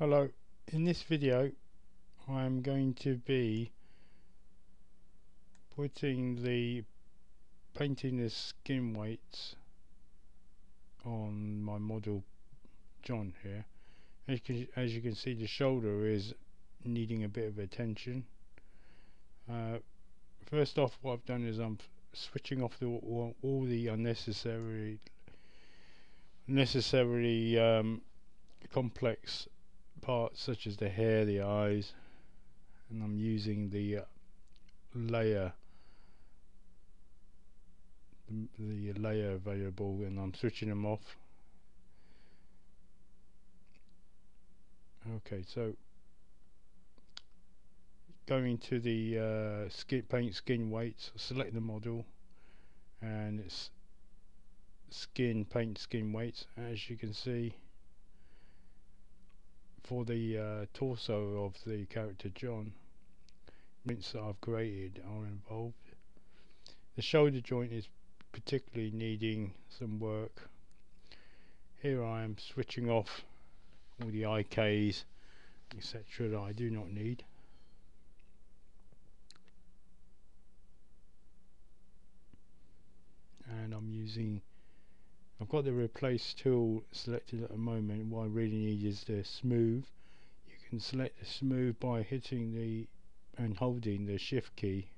Hello, in this video I'm going to be painting the skin weights on my model John here. As you can see, the shoulder is needing a bit of attention. First off, what I've done is I'm switching off all the unnecessarily complex parts such as the hair, the eyes, and I'm using the layer variable, and I'm switching them off. Okay, so going to the paint skin weights, select the model, and it's paint skin weights. As you can see, for the torso of the character John, joints that I've created are involved. The shoulder joint is particularly needing some work. Here I am switching off all the IKs, etc., that I do not need. And I've got the replace tool selected at the moment. What I really need is the smooth. You can select the smooth by hitting and holding the shift key,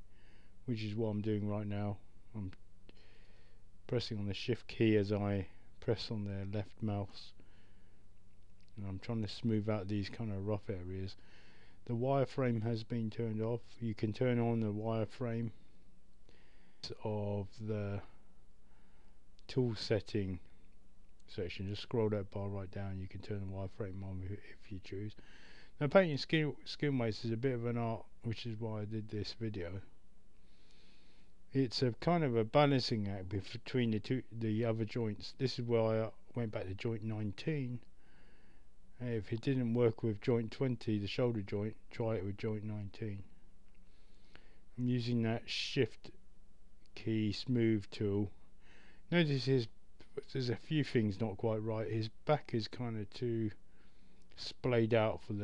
which is what I'm doing right now. I'm pressing on the shift key as I press on the left mouse, and I'm trying to smooth out these kind of rough areas. The wireframe has been turned off. You can turn on the wireframe of the tool setting section. Just scroll that bar right down. You can turn the wireframe on if you choose. Now, painting skin weights is a bit of an art, which is why I did this video. It's a kind of a balancing act between the other joints. This is where I went back to joint 19. If it didn't work with joint 20, the shoulder joint, try it with joint 19. I'm using that shift key smooth tool. Notice there's a few things not quite right. His back is kind of too splayed out for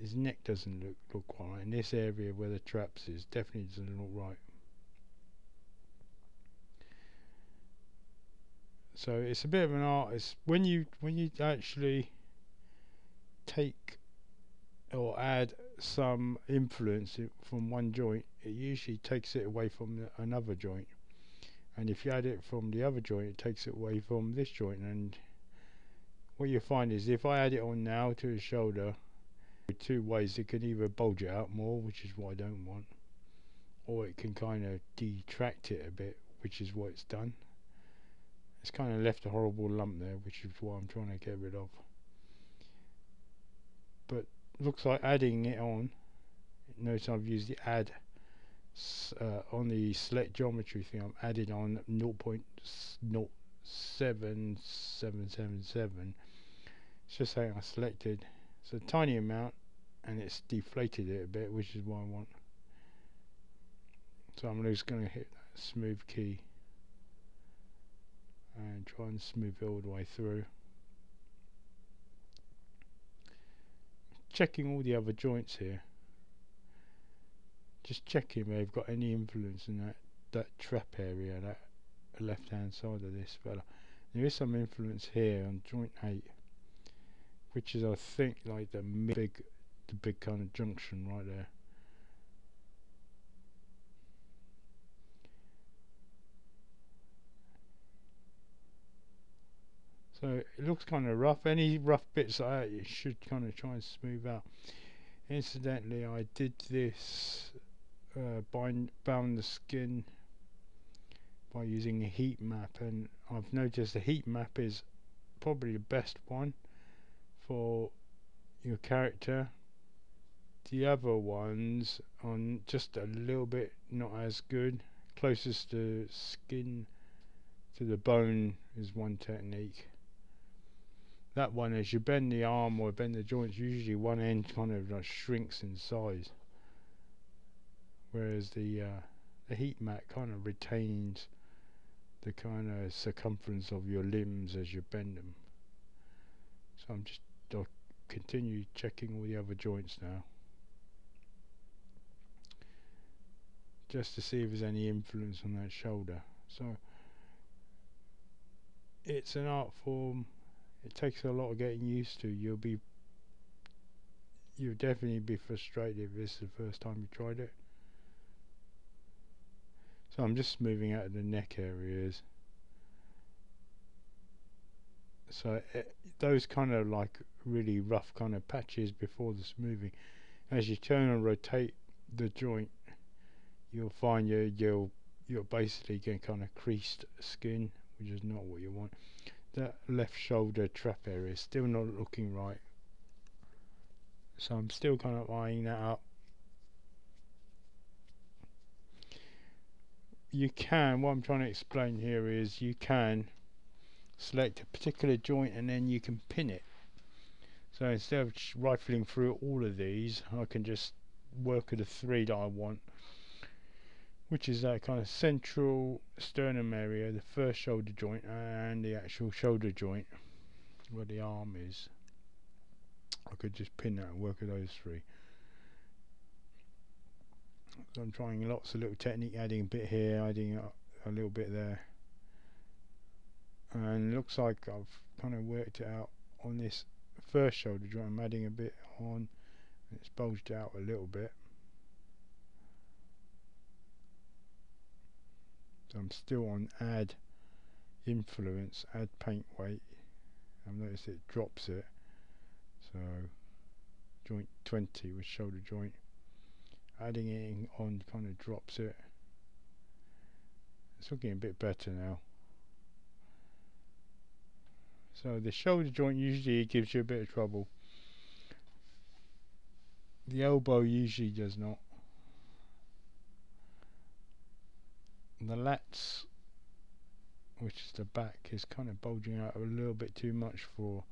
his neck doesn't look quite right. And this area where the traps is definitely doesn't look right. So it's a bit of an art. It's when you actually take or add some influence from one joint, it usually takes it away from another joint. And if you add it from the other joint, it takes it away from this joint. And what you find is, if I add it on now to the shoulder, two ways: it can either bulge it out more, which is what I don't want, or it can kind of detract it a bit, which is what it's done. It's kind of left a horrible lump there, which is what I'm trying to get rid of. But looks like adding it on. Notice I've used the add on the select geometry thing. I'm added on 0.07777. It's just saying I selected. It's a tiny amount, and it's deflated it a bit, which is what I want. So I'm just going to hit that smooth key and try and smooth it all the way through. Checking all the other joints here. Just checking if they've got any influence in that trap area, that left hand side of this fella. There is some influence here on joint 8, which is, I think, like the big kind of junction right there. So it looks kind of rough. Any rough bits like that, you should kind of try and smooth out. Incidentally, I did this bound the skin by using a heat map, and I've noticed the heat map is probably the best one for your character. The other ones are just a little bit not as good. Closest to skin to the bone is one technique. That one, as you bend the arm or bend the joints, usually one end kind of shrinks in size, whereas the heat mat kind of retains the kind of circumference of your limbs as you bend them. So I'm just continue checking all the other joints now, just to see if there's any influence on that shoulder. So it's an art form, it takes a lot of getting used to. You'll definitely be frustrated if this is the first time you tried it. So I'm just moving out of the neck areas, so those kind of like really rough kind of patches before the smoothing, as you turn and rotate the joint, you'll find you're basically getting kind of creased skin, which is not what you want. That left shoulder trap area is still not looking right, so I'm still kind of eyeing that up. What I'm trying to explain here is you can select a particular joint and then you can pin it. So instead of rifling through all of these, I can just work with the three that I want, which is that kind of central sternum area, the first shoulder joint, and the actual shoulder joint where the arm is. I could just pin that and work with those three. So I'm trying lots of little technique, adding a bit here, adding a little bit there, and it looks like I've kind of worked it out on this first shoulder joint. I'm adding a bit on, and it's bulged out a little bit. So I'm still on add influence, add paint weight. I've noticed it drops it. So joint 20 with shoulder joint, adding it in on kind of drops it. It's looking a bit better now. So the shoulder joint usually gives you a bit of trouble. The elbow usually does not. The lats, which is the back, is kind of bulging out a little bit too much for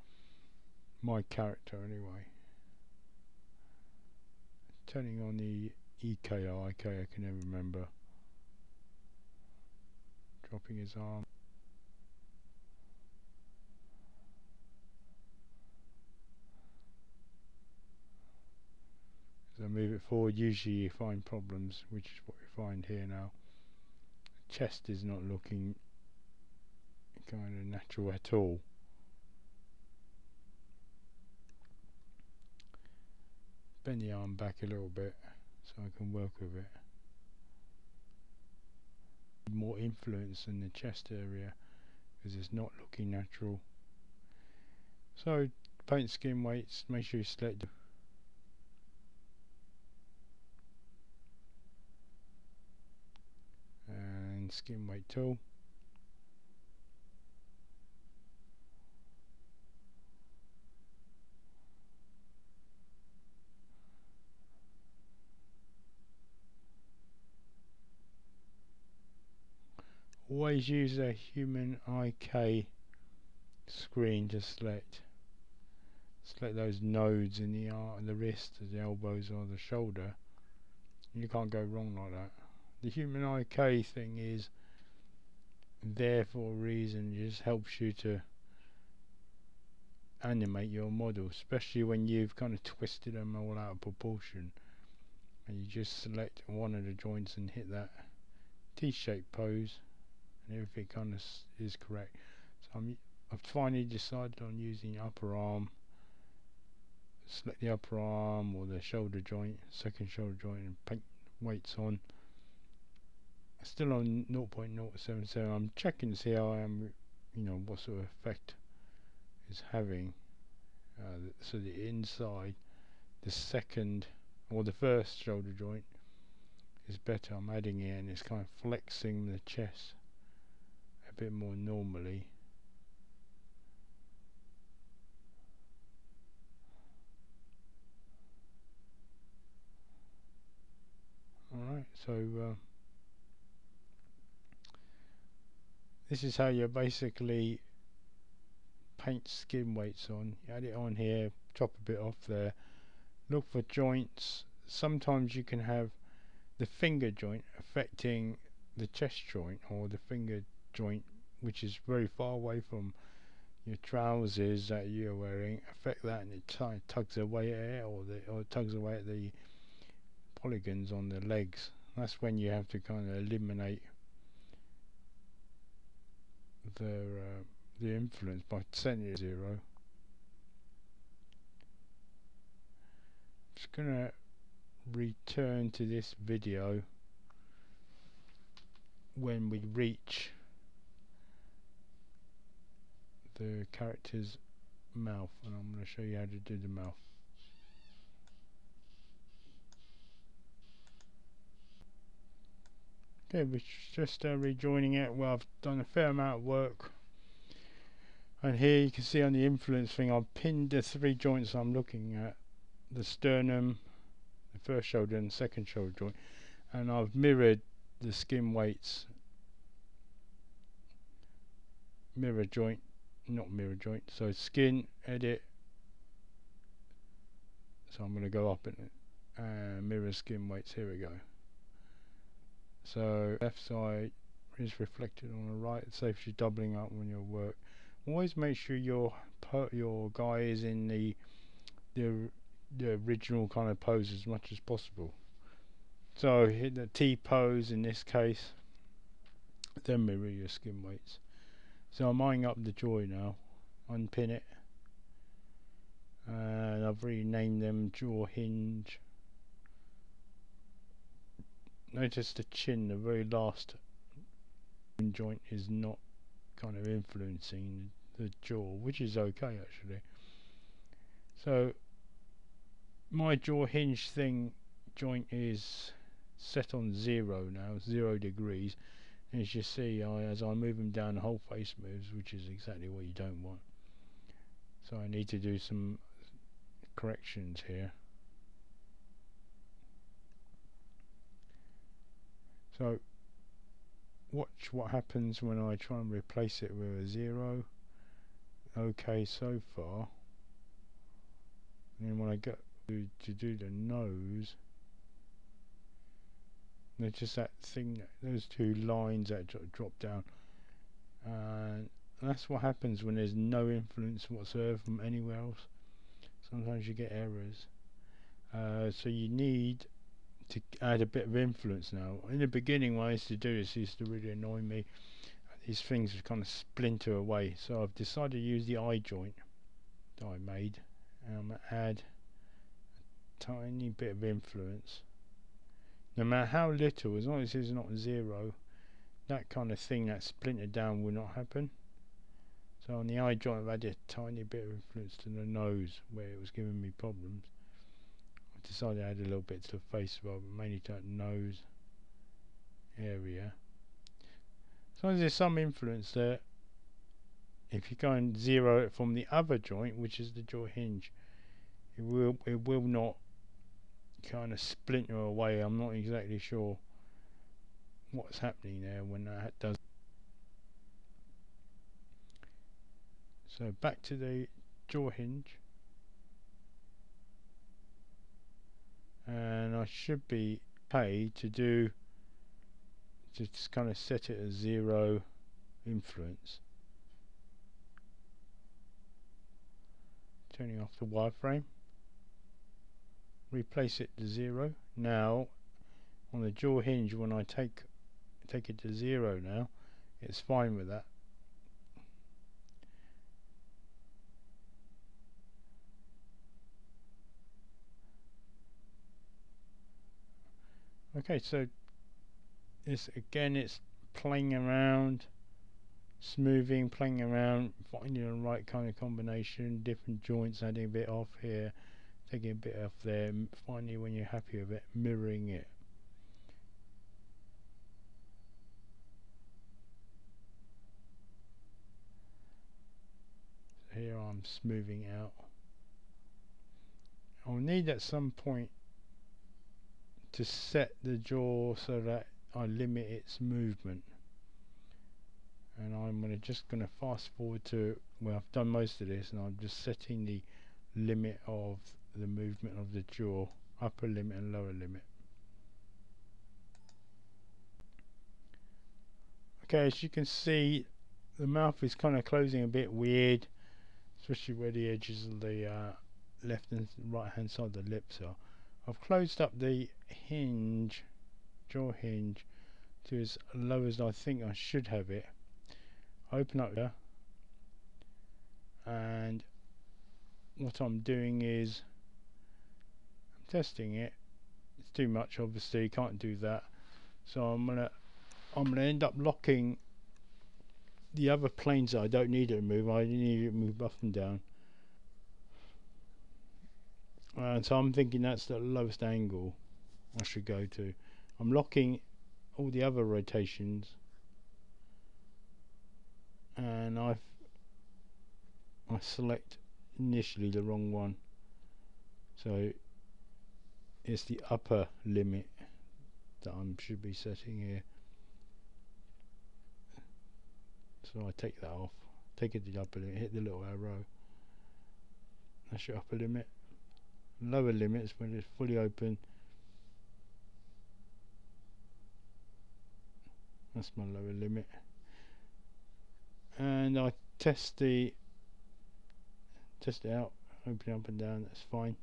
my character anyway. Turning on the EKO, IKO, I can never remember. Dropping his arm. As I move it forward, usually you find problems, which is what we find here now. Chest is not looking kind of natural at all. Bend the arm back a little bit so I can work with it. More influence in the chest area because it's not looking natural. So paint skin weights, make sure you select. Skin weight tool, always use a human IK screen to select those nodes in the arm, the wrist, the elbows or the shoulder. You can't go wrong like that. The human IK thing is there for a reason. It just helps you to animate your model, especially when you've kind of twisted them all out of proportion, and you just select one of the joints and hit that T-shaped pose and everything kind of is correct. So I've finally decided on using upper arm. Select the upper arm or the shoulder joint, second shoulder joint, and paint weights on. Still on 0.077. I'm checking to see how I am, what sort of effect it's having. So the inside, the second or the first shoulder joint is better. I'm adding it and it's kind of flexing the chest a bit more normally. Alright, so this is how you basically paint skin weights on. You add it on here, chop a bit off there. Look for joints. Sometimes you can have the finger joint affecting the chest joint, or the finger joint which is very far away from your trousers that you're wearing affect that, and it tugs away at it, or tugs away at the polygons on the legs. That's when you have to kind of eliminate the influence by setting it to 0. Just gonna return to this video when we reach the character's mouth, and I'm going to show you how to do the mouth. Okay, we're just rejoining it. Well, I've done a fair amount of work, and here you can see on the influence thing I've pinned the three joints I'm looking at: the sternum, the first shoulder and the second shoulder joint, and I've mirrored the skin weights, so skin, edit, so I'm going to go up in it, and mirror skin weights, here we go. So left side is reflected on the right, so if you're doubling up on your work, always make sure your guy is in the original kind of pose as much as possible. So hit the T pose in this case, then mirror your skin weights. So I'm eyeing up the jaw now, unpin it, and I've renamed them jaw hinge. Notice the chin, the very last joint is not kind of influencing the jaw, which is okay actually. So my jaw hinge thing joint is set on 0 now, 0 degrees. As you see, as I move them down, the whole face moves, which is exactly what you don't want. So I need to do some corrections here. So watch what happens when I try and replace it with a 0. Okay, so far. And then when I go to do the nose, notice that thing, those two lines that drop down, and that's what happens when there's no influence whatsoever from anywhere else. Sometimes you get errors, so you need to add a bit of influence now. In the beginning when I used to do this, it used to really annoy me, these things would kind of splinter away, so I've decided to use the eye joint that I made, and I'm going to add a tiny bit of influence. No matter how little, as long as it's not 0, that kind of thing, that splintered down, will not happen. So on the eye joint I've added a tiny bit of influence to the nose where it was giving me problems. I decided to add a little bit to the face as well, but mainly to that nose area. As long as there's some influence there, if you go and 0 it from the other joint, which is the jaw hinge, it will not kind of splinter away. I'm not exactly sure what's happening there when that does. So back to the jaw hinge, and I should be paid to do to just kind of set it as 0 influence, turning off the wireframe. Replace it to 0. Now on the jaw hinge, when I take it to 0 now, it's fine with that. Okay, so this again, it's playing around, smoothing, playing around, finding the right kind of combination, different joints, adding a bit off here, taking a bit off there, and finally when you're happy with it, mirroring it. Here I'm smoothing out. I'll need at some point to set the jaw so that I limit its movement, and I'm just going to fast forward to where I've done most of this, and I'm just setting the limit of the movement of the jaw, upper limit and lower limit. Okay, as you can see, the mouth is kind of closing a bit weird, especially where the edges of the left and right hand side of the lips are. I've closed up the hinge, jaw hinge, to as low as I think I should have it. Open up there, and what I'm doing is I'm testing it. It's too much, obviously, can't do that. So I'm gonna end up locking the other planes that I don't need to move. I need to move up and down. And so I'm thinking that's the lowest angle I should go to. I'm locking all the other rotations, and I select initially the wrong one, so it's the upper limit that I should be setting here. So I take that off, take it to the upper limit, hit the little arrow. That's your upper limit. Lower limits when it's fully open. That's my lower limit. And I test it out, open up and down, that's fine.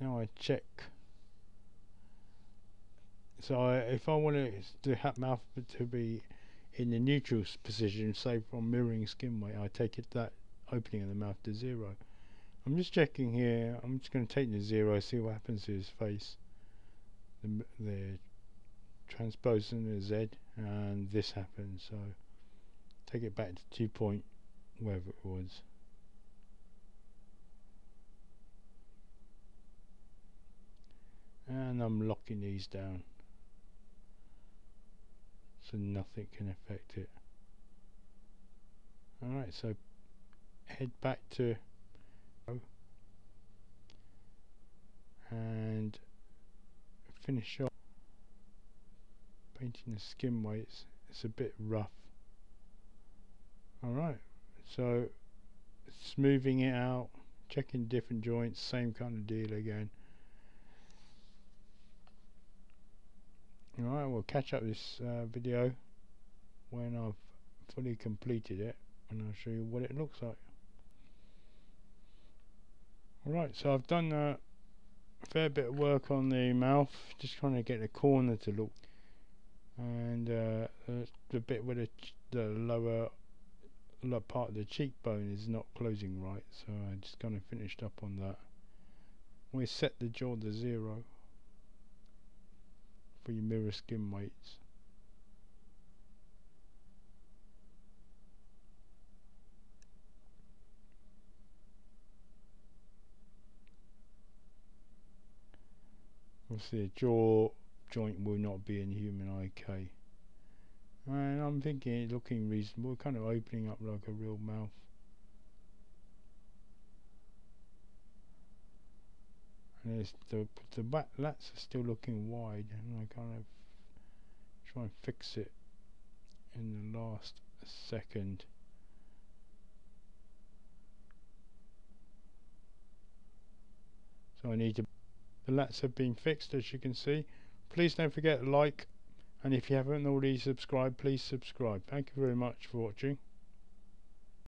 Now I check. So if I want to have mouth to be in the neutral position, say from mirroring skin weight, I take it that opening of the mouth to 0. I'm just checking here. I'm just going to take the 0, see what happens to his face. The transposing the Z, and this happens. So take it back to 2 point, wherever it was. And I'm locking these down so nothing can affect it. Alright, so head back to, and finish off painting the skin weights. It's a bit rough. Alright, so smoothing it out, checking different joints, same kind of deal again. Alright, we'll catch up this video when I've fully completed it, and I'll show you what it looks like. Alright, so I've done a fair bit of work on the mouth, just trying to get the corner to look, and the bit where the lower part of the cheekbone is not closing right, so I just kind of finished up on that. We set the jaw to 0 for your mirror skin weights. Obviously the jaw joint will not be in human IK, and I'm thinking it's looking reasonable, kind of opening up like a real mouth. And there's the back lats are still looking wide, and I kind of try and fix it in the last second. So I need to. The lats have been fixed, as you can see. Please don't forget to like, and if you haven't already subscribed, please subscribe. Thank you very much for watching.